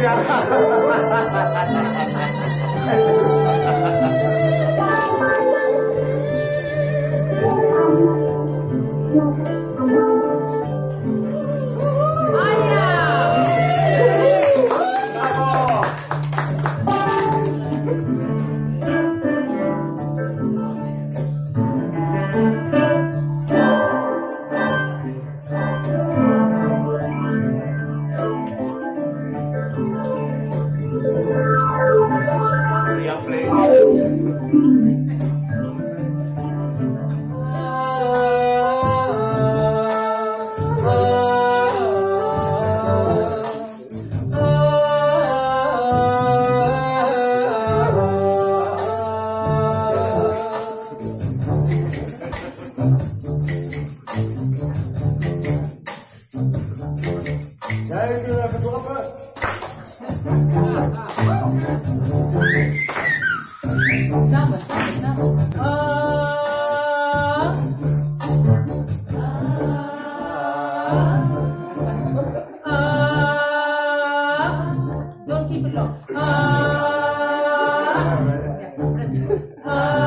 Ha ha ha ha ha! Don't keep it long.